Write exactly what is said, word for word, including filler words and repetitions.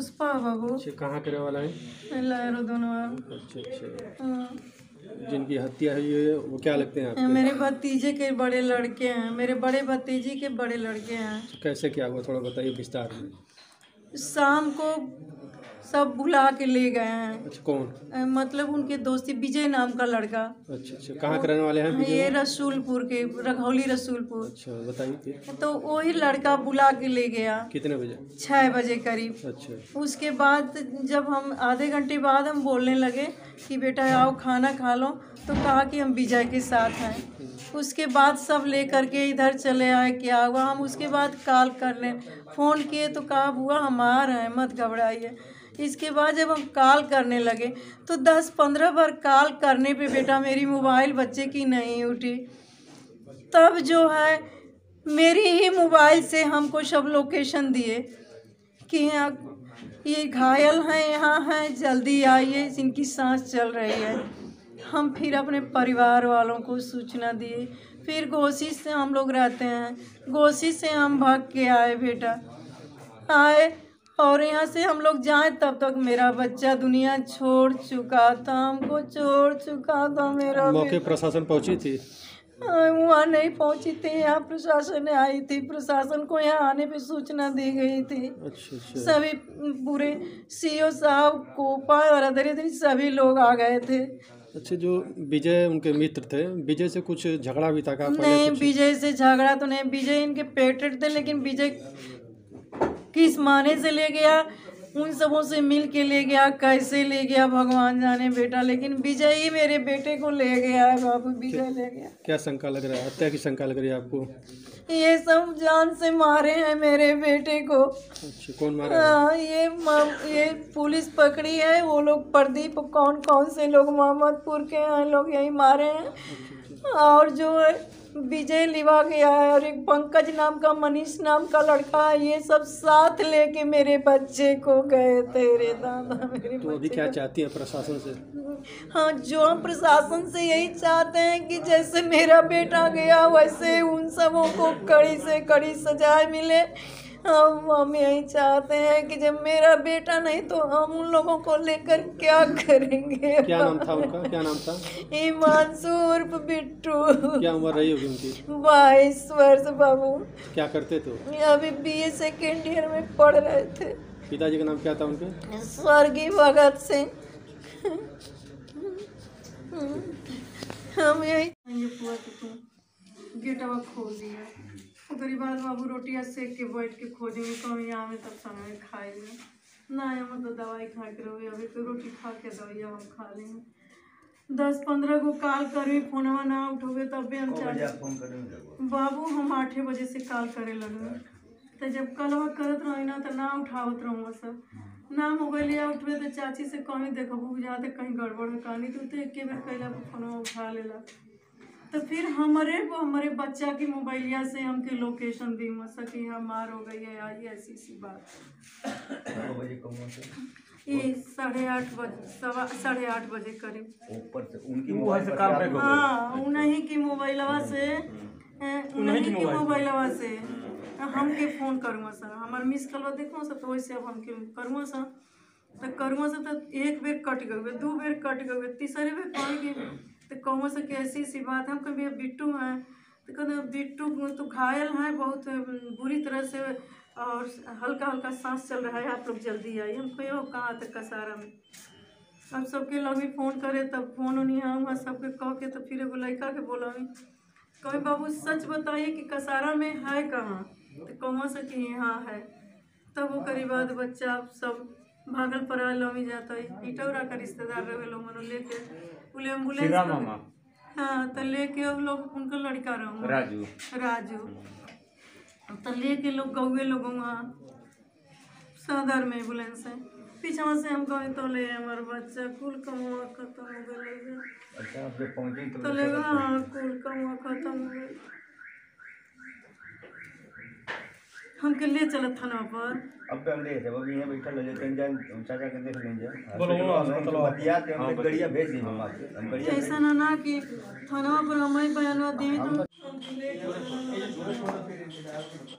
पुष्पा बाबू। कहाँ के रहने वाला है? लायरो दोनों। अच्छा अच्छा। जिनकी हत्या है ये वो क्या लगते हैं आपको? मेरे भतीजे के बड़े लड़के हैं, मेरे बड़े भतीजे के बड़े लड़के हैं। कैसे क्या हुआ थोड़ा बताइए विस्तार में। शाम को सब बुला के ले गए हैं। अच्छा, कौन? मतलब उनके दोस्ती विजय नाम का लड़का। अच्छा अच्छा। कहाँ के रहने वाले हैं? ये रसूलपुर के, रघौली रसूलपुर। अच्छा बताइए। तो वही लड़का बुला के ले गया। कितने बजे? छः बजे करीब। अच्छा। उसके बाद जब हम आधे घंटे बाद हम बोलने लगे कि बेटा आओ खाना खा लो, तो कहा कि हम विजय के साथ हैं। उसके बाद सब ले करके इधर चले आए। क्या हुआ, हम उसके बाद कॉल कर लें, फ़ोन किए तो कहा हुआ हमारा है, मत घबराइए। इसके बाद जब हम कॉल करने लगे तो दस पंद्रह बार कॉल करने पे बेटा मेरी मोबाइल बच्चे की नहीं उठी। तब जो है मेरी ही मोबाइल से हमको सब लोकेशन दिए कि ये घायल हैं, यहाँ हैं, जल्दी आइए, इनकी सांस चल रही है। हम फिर अपने परिवार वालों को सूचना दिए। फिर घोसी से हम लोग रहते हैं, घोसी से हम भाग के आए, बेटा आए, और यहाँ से हम लोग जाएँ तब तक मेरा बच्चा दुनिया छोड़ चुका था, हमको छोड़ चुका था मेरा। मौके प्रशासन पहुँची थी? वहाँ नहीं पहुँची थी, यहाँ प्रशासन आई थी, प्रशासन को यहाँ आने पे सूचना दी गई थी। अच्छा अच्छा। सभी पूरे सीओ साहब, कोपा और अधरे अधरे सभी लोग आ गए थे। अच्छा, जो विजय उनके मित्र थे, विजय से कुछ झगड़ा भी था? नहीं, विजय से झगड़ा तो नहीं, विजय इनके पेटेंट थे, लेकिन विजय किस माने से ले गया, उन सबों से मिल के ले गया, कैसे ले गया भगवान जाने बेटा, लेकिन विजय ही मेरे बेटे को ले गया है बाबू, विजय ले गया। क्या शंका लग रहा है, हत्या की शंका लग रही है आपको? ये सब जान से मारे हैं मेरे बेटे को। अच्छा, कौन मारा? हाँ, ये ये पुलिस पकड़ी है, वो लोग प्रदीप, कौन कौन से लोग मोहम्मदपुर के हैं, लोग यही मारे हैं। और जो है विजय लिवा गया है, और एक पंकज नाम का, मनीष नाम का लड़का है, ये सब साथ लेके मेरे बच्चे को गए तेरे दादा मेरे। तो अभी क्या चाहती है प्रशासन से? हाँ, जो हम प्रशासन से यही चाहते हैं कि जैसे मेरा बेटा गया वैसे उन सबों को कड़ी से कड़ी सजा मिले। हम हम यही चाहते हैं कि जब मेरा बेटा नहीं तो हम उन लोगों को लेकर क्या करेंगे। क्या नाम था उनका, क्या नाम था? ईमानसूर बिट्टू। क्या उम्र रही होगी उनकी? बाईस वर्ष बाबू। क्या करते तो? अभी बीए सेकेंड ईयर में पढ़ रहे थे। पिताजी का नाम क्या था उनके? स्वर्गीय भगत सिंह। हम यही गेटवा खोल दिया, गरीब बाबू रोटियाँ सेक के बैठ के खोजेंगे तो हम यहाँ में तब समय खाएंगे ना, हम तो दवाई खा के रहोगे, अभी तो रोटी खा के दवाइया हम खा लेंगे। दस पंद्रह को कॉल करें, फोनवा ना उठोगे तब भी हम चार बाबू हम आठ बजे से कॉल करे लगे। तो जब कलवा करत रही ना तो ना उठावत रहूँगा सर, ना मोबाइलिया उठबे तो चाची से कहीं देखबू जाते कहीं गड़बड़ है कहानी, तो एक बेर कैला फोनवा उठा लेला। तो फिर हमारे हमारे बच्चा की मोबाइलिया से हमके लोकेशन दी मसा कि यहाँ मार हो गई है, आई ऐसी सी बात। ये साढ़े आठ बजे सवा साढ़े आठ बजे करीब ऊपर से उनकी मोबाइल से काम रहे। हाँ, उन्हीं की मोबाइलवा से उन्हीं की मोबाइलवा से हमके फ़ोन करूँगा सर, हमारे मिस कलवा देखूँ सर, तो वैसे अब हमके करूँगा सर, तो करूँगा सर, तो एक बेर कट गए, दो बेर कट गए, तीसरे बेर कहेंगे तो कहूँ से कि ऐसी सी बात है। हम कभी बिट्टू हैं तो कहते बिट्टू तो घायल हैं बहुत बुरी तरह से, और हल्का हल्का सांस चल रहा है, आप लोग जल्दी आइए। हम कहे हो कहाँ तक? कसारा में। अब सबके लोग भी फ़ोन करे तब फोन नहीं आऊँगा सबके कह के, तो फिर एगो लड़का के बोला कभी बाबू सच बताइए कि कसारा में है कहाँ? तो कहूँ से कि यहाँ है। तब वो करीब बाद बच्चा सब भागलपुर लौमी जाता है, इटौरा का रिश्तेदार रहे लोग मनो लेके उले एम्बुलेंस। हाँ, तो लेके अब लोग उनका लड़का रहूँगा राजू, राजू तो लेके लोग गौवे लोग सदर में एम्बुलेंस है, पीछा से हम कहें तो ले हमारे बच्चा कुल कमुआ खत्म हो गए, तो ले गए। हाँ, कुल कमुआ खत्म हो गए। हमके ले चला थाना पर। अब हम ले थे, वो यहां बैठा ले जाते हैं, जान चाचा के देख लेंगे। बोलो मतलब बतिया के हम गड़िया भेज दी हम आपको, हम गड़िया ऐसा ना ना कि थाना पर हमें बयानवा दें तो ले।